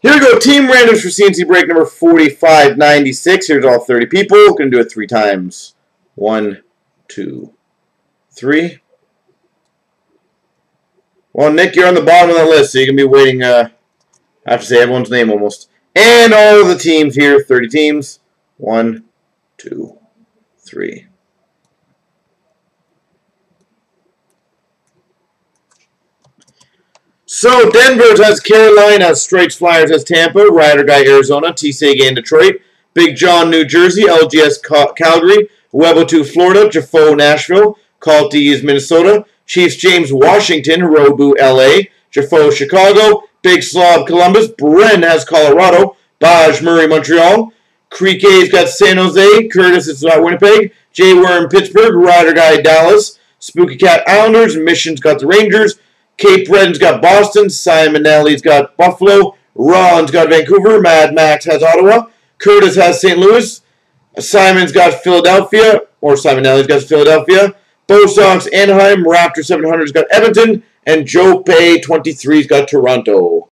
Here we go, team randoms for CNC break number 4596. Here's all 30 people. We're going to do it 3 times. 1, 2, 3. Well, Nick, you're on the bottom of that list, so you can be waiting. I have to say everyone's name almost. And all of the teams here, 30 teams. 1, 2, 3. So, Denver has Carolina, Straits Flyers has Tampa, Ryder Guy Arizona, T. Sagan Detroit, Big John New Jersey, LGS Calgary, Web02 Florida, Jafo Nashville, Caltees Minnesota, Chiefs James Washington, Rogu LA, Jafo Chicago, Big Slob Columbus, Bren has Colorado, Baj Murray Montreal, Creek A's got San Jose, Curtis is Winnipeg, J. Worm Pittsburgh, Ryder Guy Dallas, Spooky Cat Islanders, Mission's got the Rangers. Cape Breton's got Boston, Simon Nally's got Buffalo, Ron's got Vancouver, Mad Max has Ottawa, Curtis has St. Louis, Simon's got Philadelphia, or Simon Nally's got Philadelphia, Bosox, Anaheim, Raptors 700's got Edmonton, and Joe Pay 23's got Toronto.